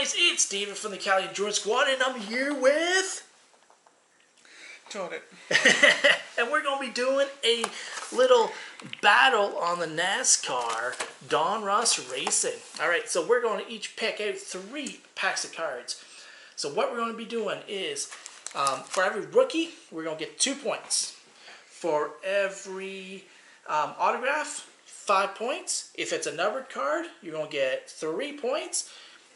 guys, it's David from the Callie and Jordan Squad, and I'm here with... Jordan. And we're going to be doing a little battle on the NASCAR Donruss Racing. Alright, so we're going to each pick out 3 packs of cards. So what we're going to be doing is, for every rookie, we're going to get 2 points. For every autograph, 5 points. If it's a numbered card, you're going to get 3 points.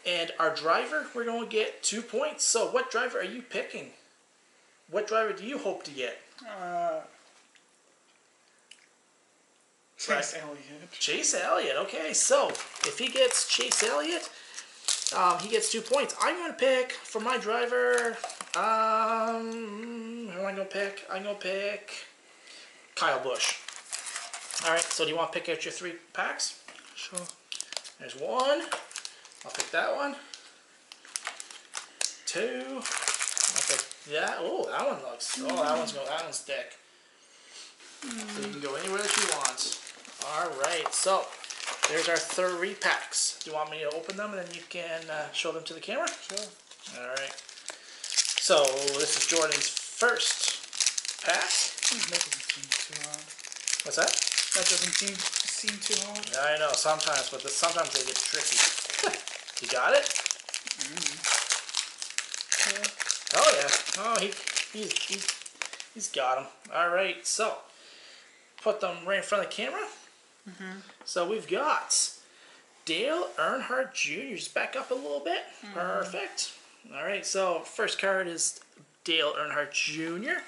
And our driver, we're going to get 2 points. So what driver are you picking? What driver do you hope to get? Chase Elliott. Chase Elliott. Okay, so if he gets Chase Elliott, he gets 2 points. I'm going to pick, for my driver, who am I going to pick? I'm going to pick Kyle Busch. Alright, so do you want to pick out your 3 packs? Sure. There's 1. I'll pick that one. 2. I'll pick that. Oh, that one looks. Oh, that one's thick. So you can go anywhere that you want. Alright, so there's our 3 packs. Do you want me to open them and then you can show them to the camera? Sure. Alright. So this is Jordan's first pack. That doesn't seem too hard. What's that? That doesn't seem too hard. I know, sometimes, but sometimes they get tricky. You got it? Mm-hmm. Yeah. Oh yeah. Oh, he's got them. All right. So put them right in front of the camera. Mm-hmm. So we've got Dale Earnhardt Jr. Just back up a little bit. Mm-hmm. Perfect. All right. So first card is Dale Earnhardt Jr.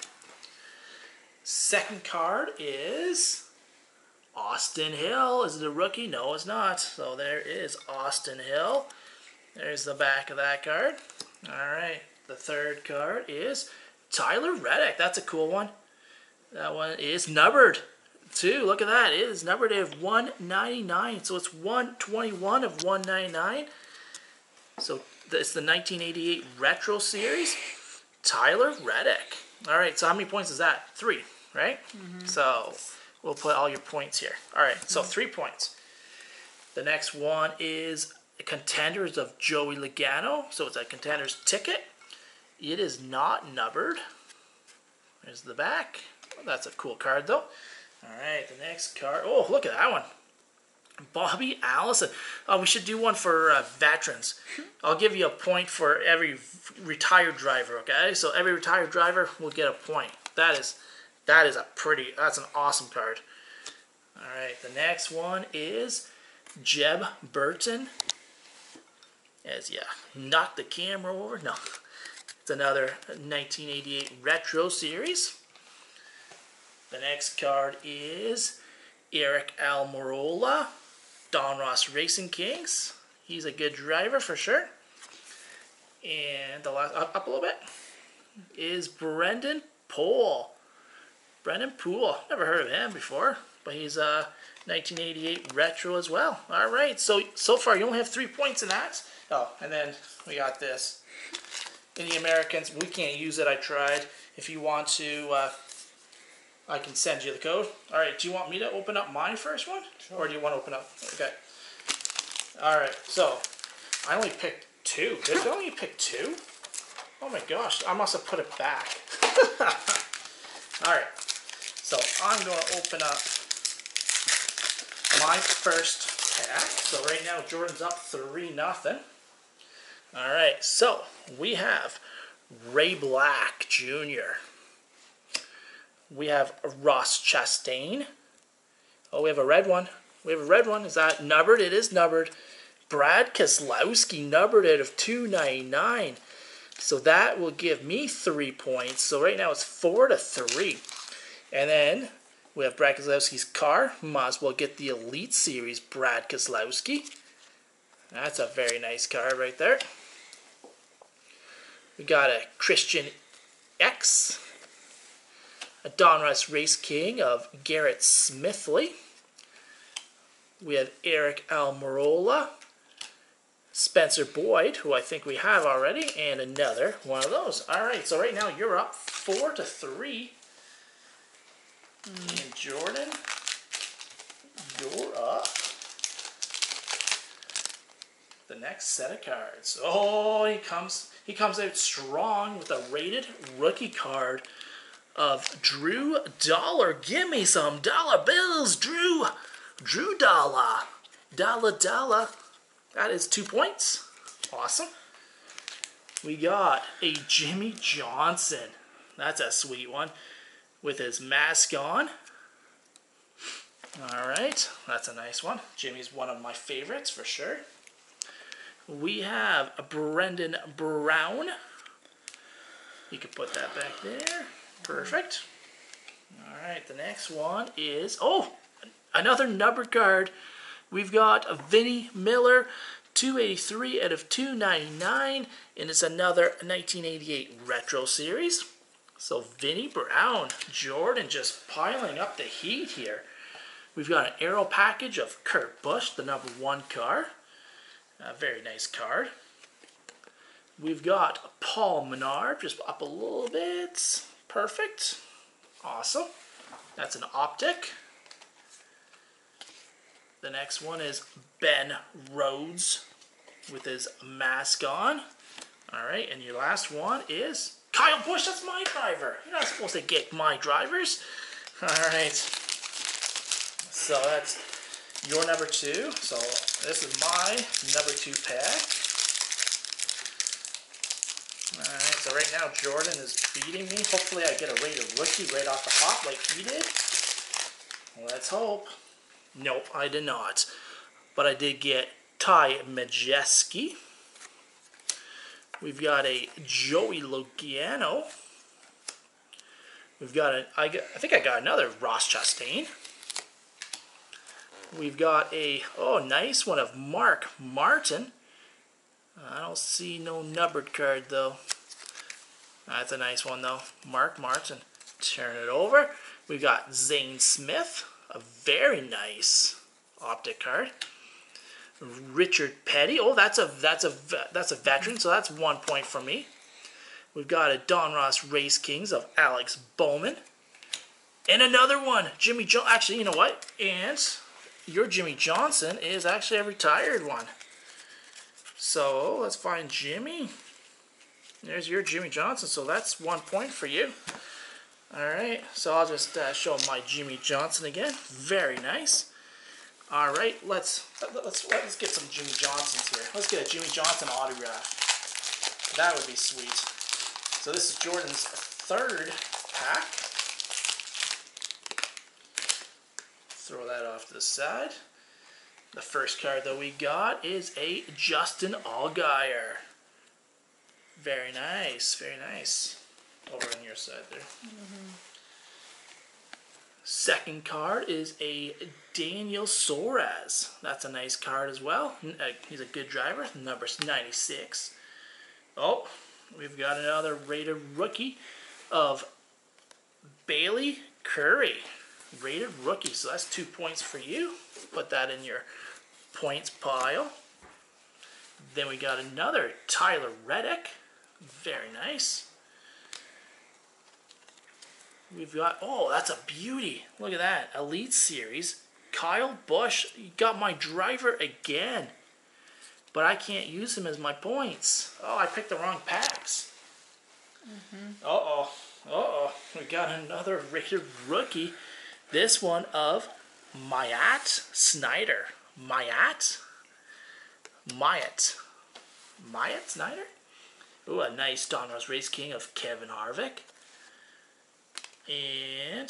Second card is Austin Hill. Is it a rookie? No, it's not. So there is Austin Hill. There's the back of that card. All right. The third card is Tyler Reddick. That's a cool one. That one is numbered, too. Look at that. It is numbered of 199. So it's 121 of 199. So it's the 1988 Retro Series. Tyler Reddick. All right, so how many points is that? 3, right? Mm-hmm. So we'll put all your points here. All right, so 3 points. The next one is Contenders of Joey Logano. So it's a Contenders ticket. It is not numbered. There's the back. Well, that's a cool card, though. All right, the next card. Oh, look at that one. Bobby Allison. Oh, we should do one for veterans. I'll give you a point for every retired driver, okay? So every retired driver will get a point. That is a pretty, that's an awesome card. All right, the next one is Jeb Burton. As, yeah, knocked the camera over. No. It's another 1988 Retro Series. The next card is Eric Almirola, Donruss Racing Kings. He's a good driver for sure. And the last, up a little bit, is Brendan Pohl. Brendan Pohl. Never heard of him before, but he's a 1988 Retro as well. All right, so far you only have 3 points in that. Oh, and then we got this. In the Americans, we can't use it. I tried. If you want to, I can send you the code. All right. Do you want me to open up my first one? Sure. Or do you want to open up? Okay. All right. So I only picked 2. Did I only pick 2? Oh, my gosh. I must have put it back. All right. So I'm going to open up my first pack. So right now, Jordan's up 3-0. All right, so we have Ray Black Jr. We have Ross Chastain. Oh, we have a red one. We have a red one. Is that numbered? It is numbered. Brad Keselowski numbered it of 299. So that will give me 3 points. So right now it's 4-3. And then we have Brad Keselowski's car. Might as well get the Elite Series Brad Keselowski. That's a very nice card right there. We got a Christian X, a Donruss Race King of Garrett Smithley. We have Eric Almirola, Spencer Boyd, who I think we have already, and another one of those. All right, so right now you're up 4-3. And Jordan, you're up the next set of cards. Oh, he comes out strong with a rated rookie card of Drew Dollar. Give me some dollar bills, Drew. Drew Dollar. Dollar, dollar. That is 2 points. Awesome. We got a Jimmy Johnson. That's a sweet one. With his mask on. Alright, that's a nice one. Jimmy's one of my favorites for sure. We have a Brendan Brown. You can put that back there. Perfect. Alright, the next one is... Oh! Another number card. We've got a Vinnie Miller. 283 out of 299. And it's another 1988 Retro Series. So Vinnie Brown. Jordan just piling up the heat here. We've got an aero package of Kurt Busch, the number one car. A very nice card. We've got Paul Menard, just up a little bit. Perfect. Awesome. That's an optic. The next one is Ben Rhodes with his mask on. All right, and your last one is Kyle Busch. That's my driver. You're not supposed to get my drivers. All right. So that's your number two. So this is my number two pack. All right, so right now Jordan is beating me. Hopefully I get a rated rookie right off the hop like he did. Let's hope. Nope, I did not. But I did get Ty Majeski. We've got a Joey Logano. We've got I think I got another Ross Chastain. We've got a, oh, nice one of Mark Martin. I don't see no numbered card, though. That's a nice one, though. Mark Martin. Turn it over. We've got Zane Smith. A very nice optic card. Richard Petty. Oh, that's a veteran, so that's 1 point for me. We've got a Donruss Race Kings of Alex Bowman. And another one. Jimmy Johnson. Actually, you know what? And... your Jimmy Johnson is actually a retired one. So let's find Jimmy. There's your Jimmy Johnson. So that's 1 point for you. Alright, so I'll just show my Jimmy Johnson again. Very nice. Alright, let's get some Jimmy Johnsons here. Let's get a Jimmy Johnson autograph. That would be sweet. So this is Jordan's third pack. Throw that off to the side. The first card that we got is a Justin Allgaier. Very nice, very nice. Over on your side there. Mm-hmm. Second card is a Daniel Suarez. That's a nice card as well. He's a good driver. Number 96. Oh, we've got another rated rookie of Bailey Currie. Rated rookie, so that's 2 points for you. Put that in your points pile. Then we got another Tyler Reddick. Very nice. We've got, oh, that's a beauty. Look at that. Elite Series. Kyle Busch. You got my driver again. But I can't use him as my points. Oh, I picked the wrong packs. Mm-hmm. Uh-oh. Uh-oh. We got another rated rookie. This one of Myatt Snyder. Myatt Snyder? Ooh, a nice Donruss Race King of Kevin Harvick. And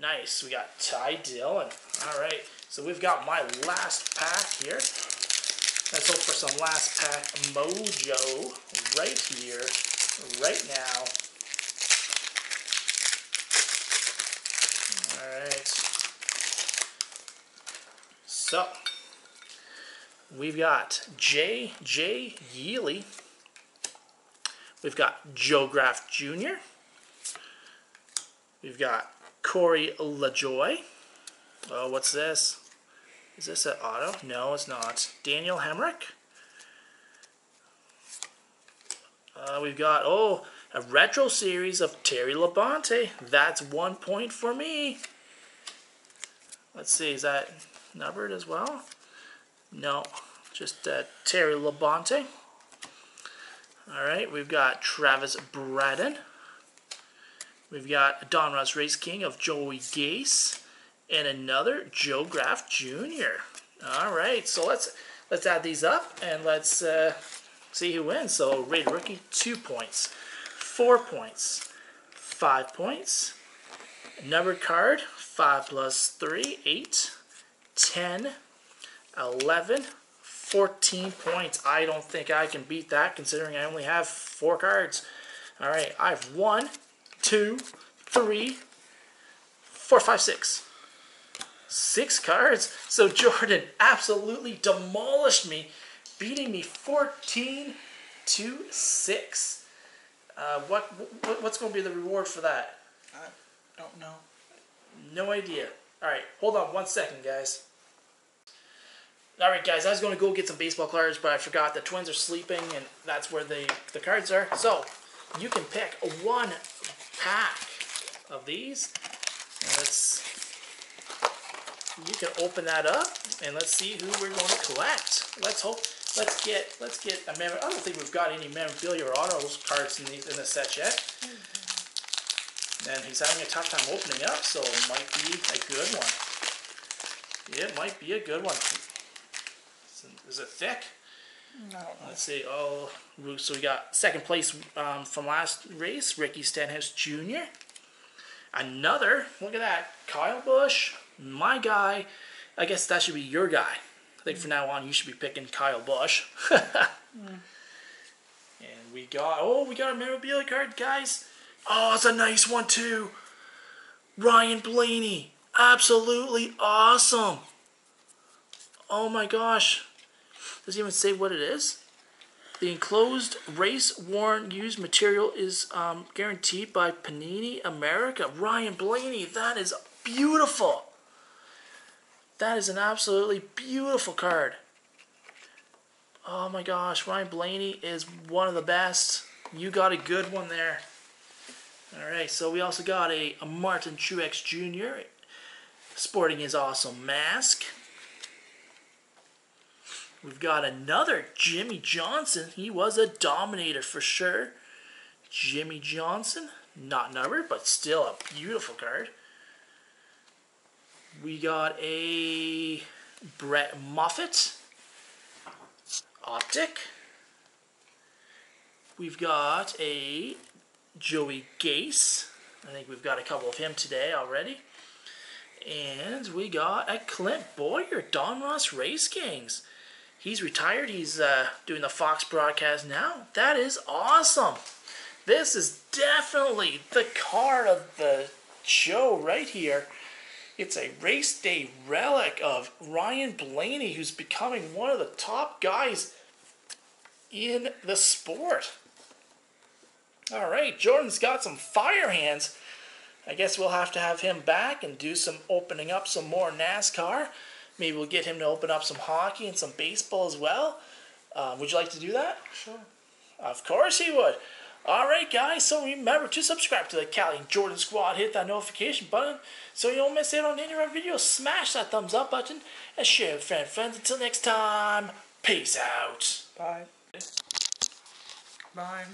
nice. We got Ty Dillon. Alright, so we've got my last pack here. Let's hope for some last pack mojo right here, right now. So, we've got J.J. Yealy. We've got Joe Graf Jr. We've got Corey LaJoy. Oh, what's this? Is this an auto? No, it's not. Daniel Hemrick. We've got, oh, a retro series of Terry Labonte. That's 1 point for me. Let's see, is that... numbered as well? No, Just Terry Labonte. All right, we've got Travis Braden. We've got Donruss Race King of Joey Gase. And another Joe Graf Jr. All right, so let's add these up and let's see who wins. So rated rookie, 2 points, 4 points, 5 points. Numbered card, 5 + 3, 8, 10, 11, 14 points. I don't think I can beat that considering I only have 4 cards. All right, I have 1, 2, 3, 4, 5, 6 cards. So Jordan absolutely demolished me, beating me 14-6. What's going to be the reward for that? I don't know. No idea. All right, hold on one second, guys. All right, guys, I was going to go get some baseball cards, but I forgot the twins are sleeping, and that's where the cards are. So you can pick 1 pack of these. You can open that up and let's see who we're going to collect. Let's hope. Let's get a member. I don't think we've got any memorabilia or autos cards in this set yet. And he's having a tough time opening up, so it might be a good one. It might be a good one. Is it thick? No. Let's see. Oh, so we got second place from last race, Ricky Stenhouse Jr. Another. Look at that, Kyle Busch. My guy, I guess that should be your guy. I think from now on you should be picking Kyle Busch. And we got a memorabilia card, guys. Oh, it's a nice one too. Ryan Blaney, absolutely awesome. Oh my gosh, does it even say what it is? The enclosed race-worn used material is guaranteed by Panini America. Ryan Blaney, that is beautiful. That is an absolutely beautiful card. Oh my gosh, Ryan Blaney is one of the best. You got a good one there. All right, so we also got a Martin Truex Jr. sporting his awesome mask. We've got another Jimmy Johnson. He was a dominator for sure. Jimmy Johnson, not numbered, but still a beautiful card. We got a Brett Moffitt Optic. We've got a Joey Gase. I think we've got a couple of him today already. And we got a Clint Boyer, Donruss Race Kings. He's retired. He's doing the Fox broadcast now. That is awesome. This is definitely the card of the show right here. It's a race day relic of Ryan Blaney, who's becoming one of the top guys in the sport. All right, Jordan's got some fire hands. I guess we'll have to have him back and do some opening up some more NASCAR. Maybe we'll get him to open up some hockey and some baseball as well. Would you like to do that? Sure. Of course he would. Alright guys, so remember to subscribe to the Callie and Jordan Squad, hit that notification button so you don't miss out on any of our videos, smash that thumbs up button, and share with friends. Until next time, peace out. Bye. Bye.